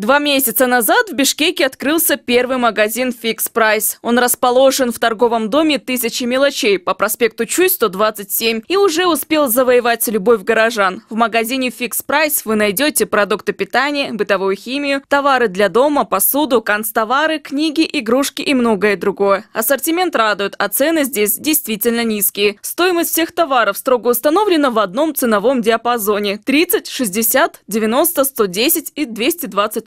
2 месяца назад в Бишкеке открылся первый магазин «Фикс Прайс». Он расположен в торговом доме «Тысячи мелочей» по проспекту Чуй, 127, и уже успел завоевать любовь горожан. В магазине «Фикс Прайс» вы найдете продукты питания, бытовую химию, товары для дома, посуду, канцтовары, книги, игрушки и многое другое. Ассортимент радует, а цены здесь действительно низкие. Стоимость всех товаров строго установлена в одном ценовом диапазоне – 30, 60, 90, 110 и 220.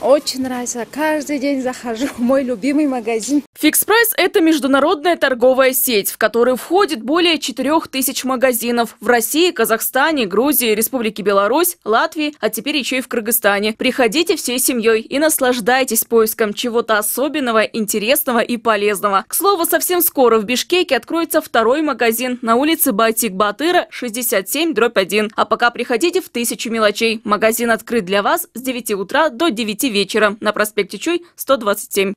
Очень нравится. Каждый день захожу в мой любимый магазин. Fix Price – это международная торговая сеть, в которую входит более 4000 магазинов в России, Казахстане, Грузии, Республике Беларусь, Латвии, а теперь еще и в Кыргызстане. Приходите всей семьей и наслаждайтесь поиском чего-то особенного, интересного и полезного. К слову, совсем скоро в Бишкеке откроется второй магазин на улице Байтик-Батыра, 67/1. А пока приходите в «Тысячу мелочей». Магазин открыт для вас с 9 утра до 9 вечера на проспекте Чуй, 127.